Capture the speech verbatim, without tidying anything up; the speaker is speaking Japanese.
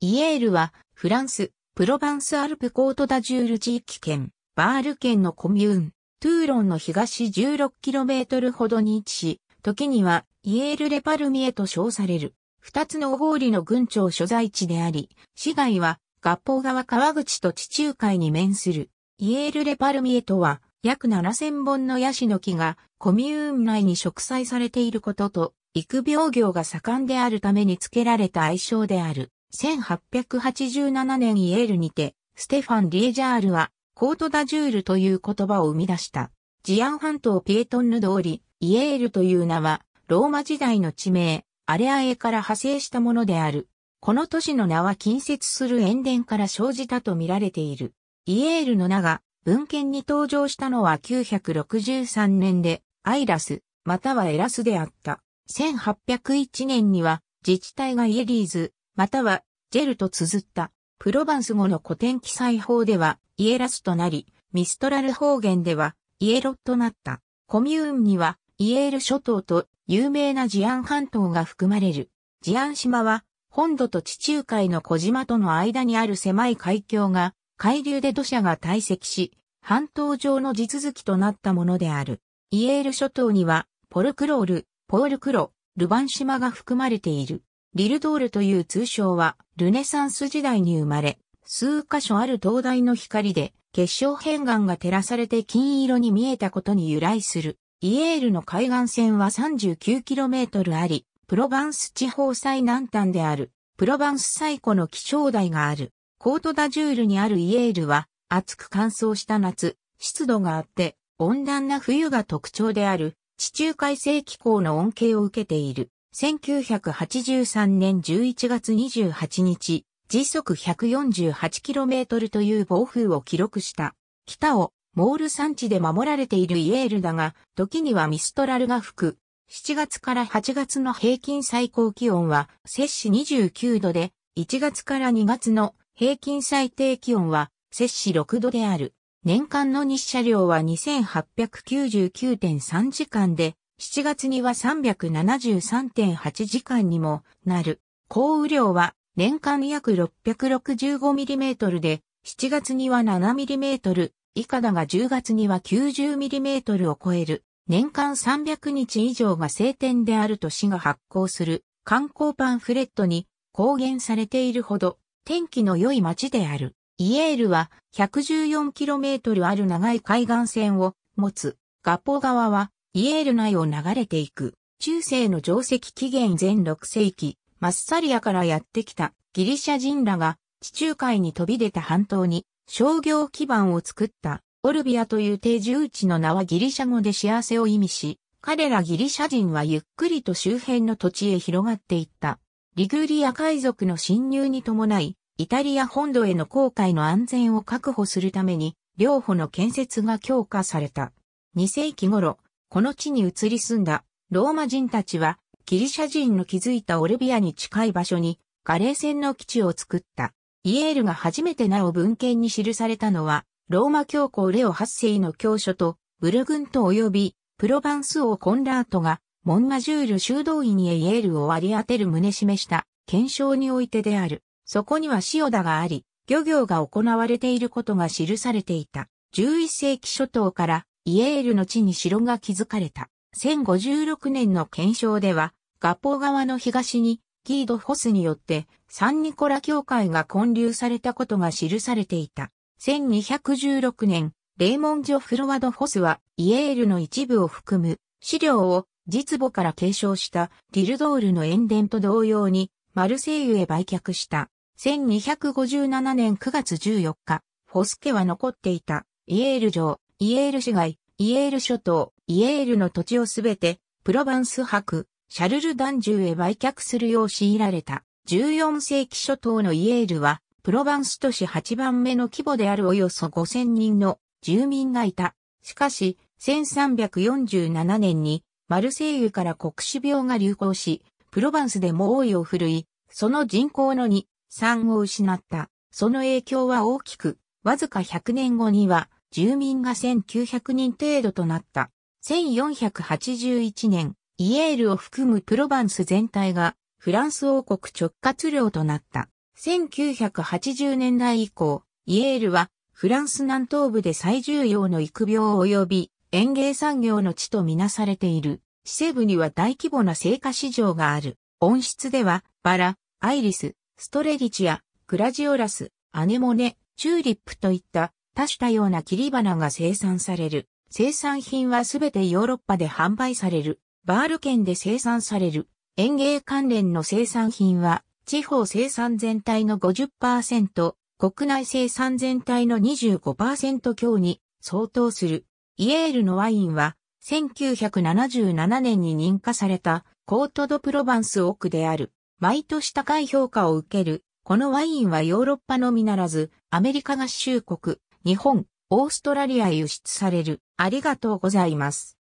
イエールは、フランス、プロヴァンス・アルプ・コート・ダ・ジュール地域圏、バール県のコミューン、トゥーロンの東 じゅうろくキロメートル ほどに位置し、時には、イエール・レ・パルミエと称される、二つの小郡の郡庁所在地であり、市街は、合法川川口と地中海に面する、イエール・レ・パルミエとは、約ななせんぼんのヤシの木がコミューン内に植栽されていることと、育苗業が盛んであるために付けられた愛称である。せんはっぴゃくはちじゅうななねんイエールにて、ステファン・リエジャールは、コート・ダ・ジュールという言葉を生み出した。ジアン半島ピエトンヌ通り、イエールという名は、ローマ時代の地名、アレアエから派生したものである。この都市の名は近接する塩田から生じたと見られている。イエールの名が、文献に登場したのはきゅうひゃくろくじゅうさんねんで、アイラス、またはエラスであった。せんはっぴゃくいちねんには、自治体がイエリーズ、または、ジェルと綴った。プロヴァンス語の古典記載法では、イエラスとなり、ミストラル方言では、イエロとなった。コミューンには、イエール諸島と、有名なジアン半島が含まれる。ジアン島は、本土と地中海の小島との間にある狭い海峡が、海流で土砂が堆積し、半島上の地続きとなったものである。イエール諸島には、ポルクロール、ポールクロ、ルバン島が含まれている。リルドールという通称は、ルネサンス時代に生まれ、数箇所ある灯台の光で、結晶片岩が照らされて金色に見えたことに由来する。イエールの海岸線は さんじゅうきゅうキロメートル あり、プロヴァンス地方最南端である、プロヴァンス最古の気象台がある。コート・ダ・ジュールにあるイエールは、暑く乾燥した夏、湿度があって、温暖な冬が特徴である、地中海性気候の恩恵を受けている。せんきゅうひゃくはちじゅうさんねんじゅういちがつにじゅうはちにち、時速 ひゃくよんじゅうはちキロメートル という暴風を記録した。北をモール山地で守られているイエールだが、時にはミストラルが吹く。しちがつからはちがつの平均最高気温は、摂氏にじゅうきゅうどで、いちがつからにがつの平均最低気温は、摂氏ろくどである。年間の日射量は にせんはっぴゃくきゅうじゅうきゅうてんさんじかんで、しちがつには さんびゃくななじゅうさんてんはちじかんにもなる。降雨量は年間約 ろっぴゃくろくじゅうごミリメートル で、しちがつには ななミリメートル 以下だがじゅうがつには きゅうじゅうミリメートル を超える。年間さんびゃくにち以上が晴天であると市が発行する観光パンフレットに公言されているほど、天気の良い街である。イエールは ひゃくじゅうよんキロメートル ある長い海岸線を持つ。ガポ川はイエール内を流れていく。中世の城跡紀元前ろくせいき、マッサリアからやってきたギリシャ人らが地中海に飛び出た半島に商業基盤を作った。オルビアという定住地の名はギリシャ語で幸せを意味し、彼らギリシャ人はゆっくりと周辺の土地へ広がっていった。リグリア海賊の侵入に伴い、イタリア本土への航海の安全を確保するために、領保の建設が強化された。にせいき頃、この地に移り住んだローマ人たちは、ギリシャ人の築いたオルビアに近い場所に、ガレー船の基地を作った。イエールが初めて名を文献に記されたのは、ローマ教皇レオはっせいの教書と、ブルグント及び、プロヴァンス王コンラートが、モンマジュール修道院へイエールを割り当てる旨示した、検証においてである。そこには塩田があり、漁業が行われていることが記されていた。じゅういっせいき初頭からイエールの地に城が築かれた。せんごじゅうろくねんの検証では、ガポ川の東にギードフォスによってサンニコラ教会が建立されたことが記されていた。せんにひゃくじゅうろくねん、レーモン・ジョ・フロワド・フォスはイエールの一部を含む資料を実母から継承したリルドールの塩田と同様にマルセイユへ売却した。せんにひゃくごじゅうななねんくがつじゅうよっか、フォス家は残っていた、イエール城、イエール市街、イエール諸島、イエールの土地をすべて、プロヴァンス伯、シャルル・ダンジューへ売却するよう強いられた。じゅうよんせいき初頭のイエールは、プロヴァンス都市はちばんめの規模であるおよそごせんにんの住民がいた。しかし、せんさんびゃくよんじゅうななねんに、マルセイユから黒死病が流行し、プロヴァンスで猛威を振るい、その人口のに、さんぶんのいちを失った。その影響は大きく、わずかひゃくねんごには、住民がせんきゅうひゃくにん程度となった。せんよんひゃくはちじゅういちねん、イエールを含むプロヴァンス全体が、フランス王国直轄領となった。せんきゅうひゃくはちじゅうねんだい以降、イエールはフランス南東部で最重要の育苗及び園芸産業の地とみなされている。市西部には大規模な生花市場がある。温室では、バラ、アイリス、ストレリチア、グラジオラス、アネモネ、チューリップといった多種多様な切り花が生産される。生産品はすべてヨーロッパで販売される。バール県で生産される。園芸関連の生産品は、地方生産全体の ごじゅっパーセント、国内生産全体の にじゅうごパーセント 強に相当する。イエールのワインは、せんきゅうひゃくななじゅうななねんに認可されたコート・ド・プロヴァンス奥である。毎年高い評価を受ける。このワインはヨーロッパのみならず、アメリカ合衆国、日本、オーストラリアへ輸出される。ありがとうございます。